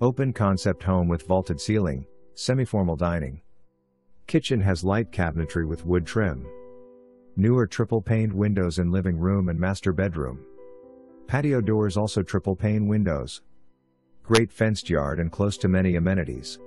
Open concept home with vaulted ceiling, semi-formal dining. Kitchen has light cabinetry with wood trim. Newer triple-paned windows in living room and master bedroom. Patio doors also triple-pane windows. Great fenced yard and close to many amenities.